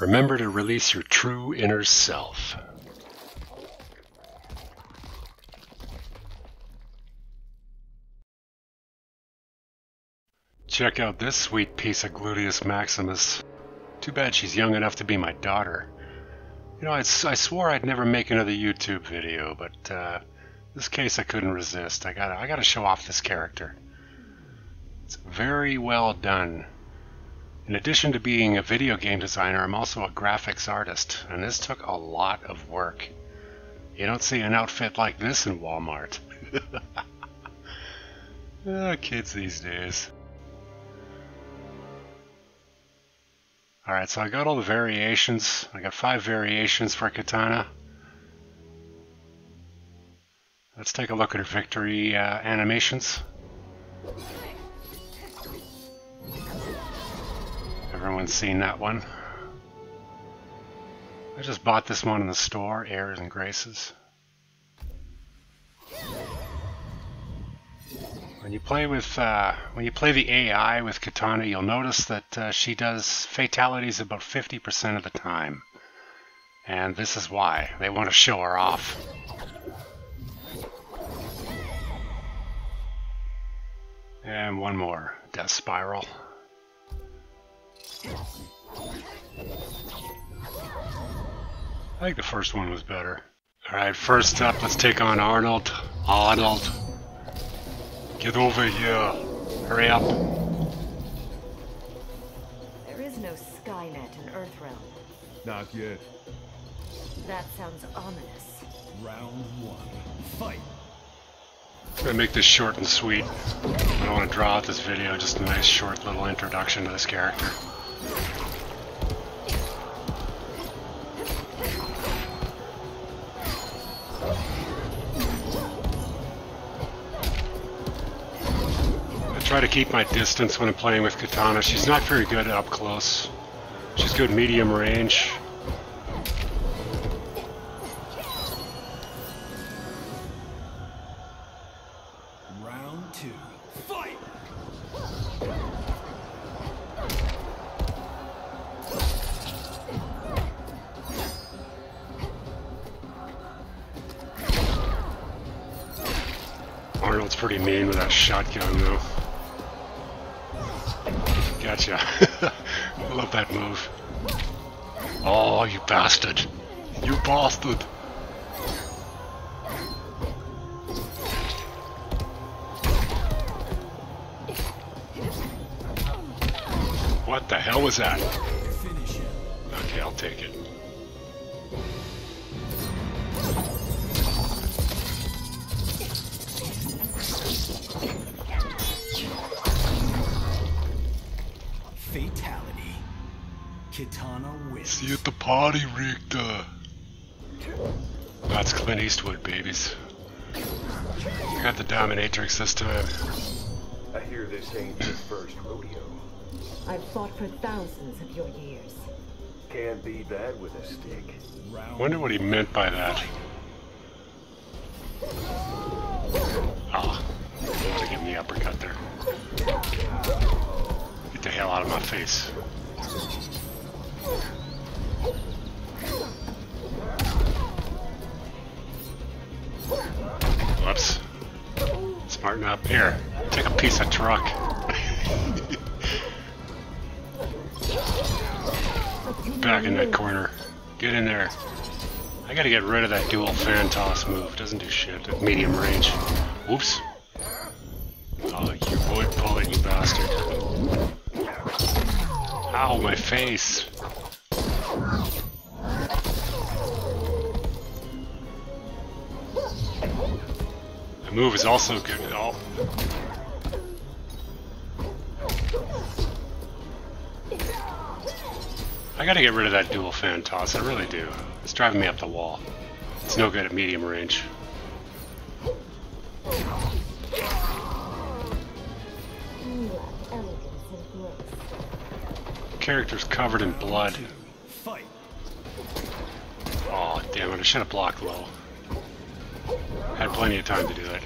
Remember to release your true inner self. Check out this sweet piece of gluteus maximus. Too bad she's young enough to be my daughter. You know, I swore I'd never make another YouTube video, but this case I couldn't resist. I gotta show off this character. It's very well done. In addition to being a video game designer, I'm also a graphics artist, and this took a lot of work. You don't see an outfit like this in Walmart. Oh, kids these days. Alright, so I got all the variations. I got 5 variations for Kitana. Let's take a look at her victory animations. Everyone's seen that one. I just bought this one in the store, Airs and Graces. When you play the AI with Kitana, you'll notice that she does fatalities about 50% of the time. And this is why. They want to show her off. And one more. Death Spiral. I think the first one was better. Alright, first up, let's take on Arnold. Arnold! Get over here! Hurry up! There is no Skynet in Earthrealm. Not yet. That sounds ominous. Round 1. Fight! I'm gonna make this short and sweet. I don't want to draw out this video, just a nice short little introduction to this character. I try to keep my distance when I'm playing with Kitana. She's not very good up close. She's good medium range. Round 2. Fight! Arnold's pretty mean with that shotgun though. Gotcha. I love that move. Oh, you bastard. You bastard. What the hell was that? Okay, I'll take it. Fatality. Kitana wins. See you at the party, Richter. That's Clint Eastwood, babies. I got the dominatrix this time. I hear this ain't your first rodeo. I've fought for thousands of your years. Can't be bad with a stick. I wonder what he meant by that. Ah, I want to give him the uppercut there. Get the hell out of my face. Whoops. Smarten up. Here, take a piece of truck. Back in that corner. Get in there. I gotta get rid of that dual fan toss move. Doesn't do shit at medium range. Oops. Oh, you would pull it, you bastard. Ow, my face. The move is also good at all. I gotta get rid of that dual fan toss, I really do. It's driving me up the wall. It's no good at medium range. Character's covered in blood. Oh damn it, I should have blocked low. Had plenty of time to do that.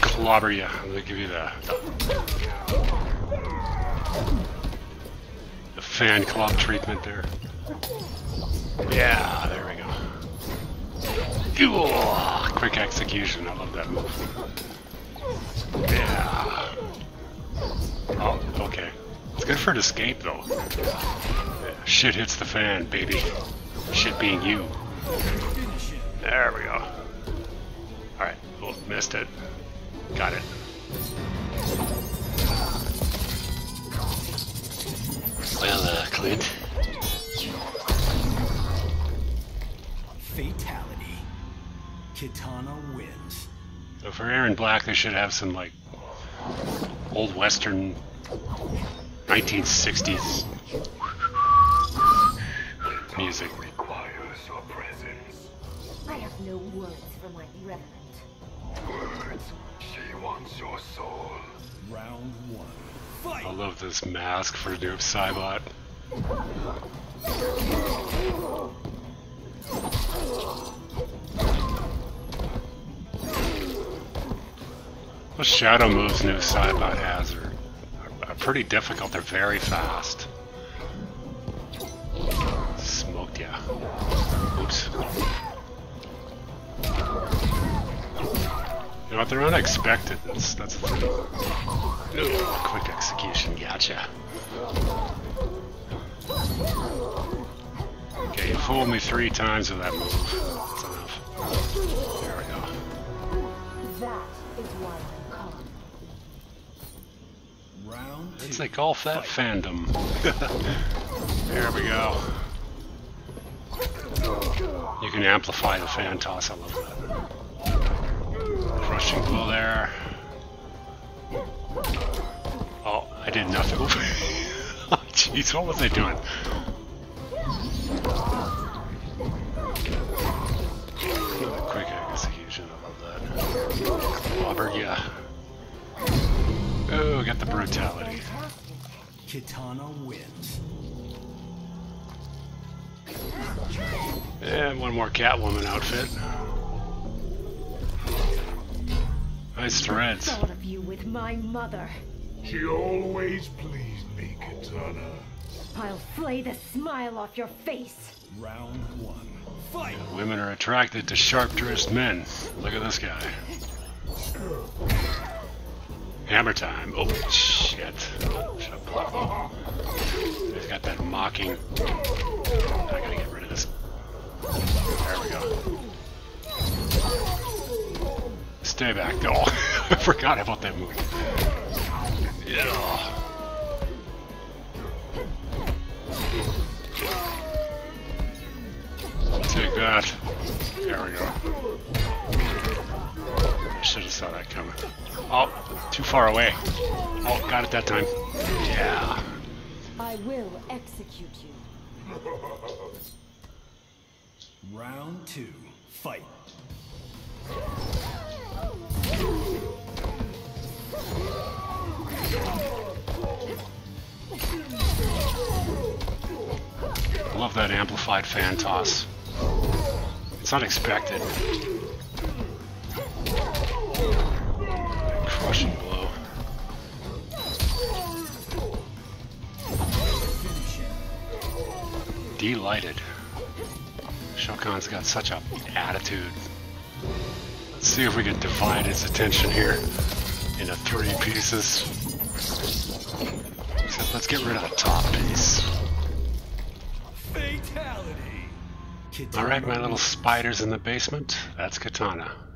Clobber ya, I'm gonna give you the fan club treatment there. Yeah, there we go. Ooh, quick execution, I love that move. Yeah. Oh, okay. It's good for an escape, though. Yeah, shit hits the fan, baby. Shit being you. There we go. Alright, well, missed it. Got it. Well, Clint. Fatality. Kitana wins. So for Aaron Black, they should have some, like, old Western 1960s music. Requires your presence. I have no words for my reverend. Words. She wants your soul. Round one. Fight. I love this mask for Noob Saibot. Those shadow moves Noob Saibot has are pretty difficult. They're very fast. Smoked ya. Oops. You know what, they're unexpected, that's the thing. Ooh, quick execution, gotcha. Okay, you fooled me 3 times with that move. That's enough. There we go. That is why I'm calm. Round 2. It's like all that fandom. There we go. You can amplify the fan toss, I love that. Crushing blow there. Oh, I did nothing. Oh, jeez, what was I doing? Quick execution, I love that. Clobber, yeah. Oh, got the brutality. Kitana wins. And one more Catwoman outfit. Nice threads. I thought of you with my mother. She always pleased me, Kitana. I'll flay the smile off your face. Round one. Fight! Yeah, women are attracted to sharp-dressed men. Look at this guy. Hammer time. Oh, shit. Should have blocked him. He's got that mocking. I gotta get rid of this. There we go. Stay back. Oh, I forgot about that move. Yeah. Take that. There we go. I should have saw that coming. Oh, too far away. Oh, got it that time. Yeah. I will execute you. Round 2. Fight. I love that amplified fan toss. It's unexpected. Crushing blow. Delighted. Shokan's got such an attitude. Let's see if we can divide his attention here into 3 pieces. Except let's get rid of the top piece. Fatality. All right, my little spider's in the basement. That's Kitana.